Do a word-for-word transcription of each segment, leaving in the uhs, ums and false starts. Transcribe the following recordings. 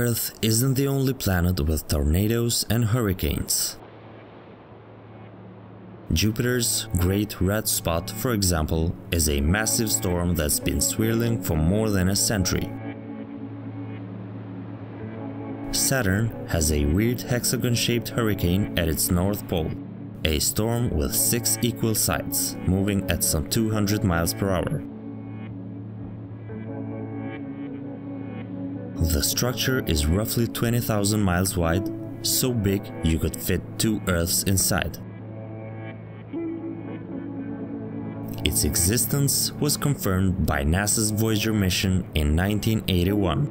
Earth isn't the only planet with tornadoes and hurricanes. Jupiter's Great Red Spot, for example, is a massive storm that's been swirling for more than a century. Saturn has a weird hexagon-shaped hurricane at its north pole, a storm with six equal sides, moving at some two hundred miles per hour. The structure is roughly twenty thousand miles wide, so big you could fit two Earths inside. Its existence was confirmed by NASA's Voyager mission in nineteen eighty-one.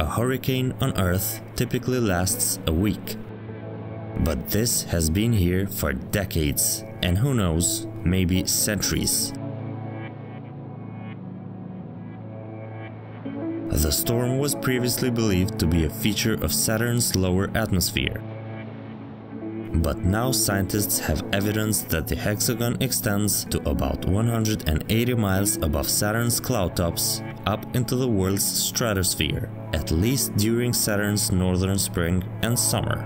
A hurricane on Earth typically lasts a week, but this has been here for decades, and who knows, maybe centuries. The storm was previously believed to be a feature of Saturn's lower atmosphere. But now scientists have evidence that the hexagon extends to about one hundred eighty miles above Saturn's cloud tops, up into the world's stratosphere, at least during Saturn's northern spring and summer.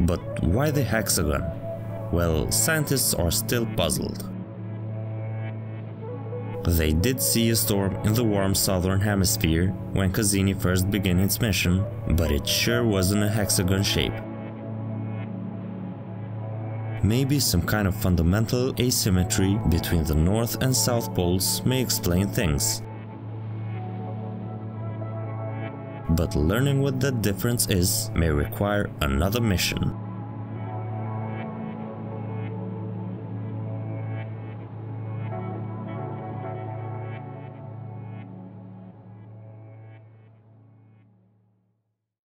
But why the hexagon? Well, scientists are still puzzled. They did see a storm in the warm southern hemisphere when Cassini first began its mission, but it sure wasn't a hexagon shape. Maybe some kind of fundamental asymmetry between the north and south poles may explain things. But learning what that difference is may require another mission.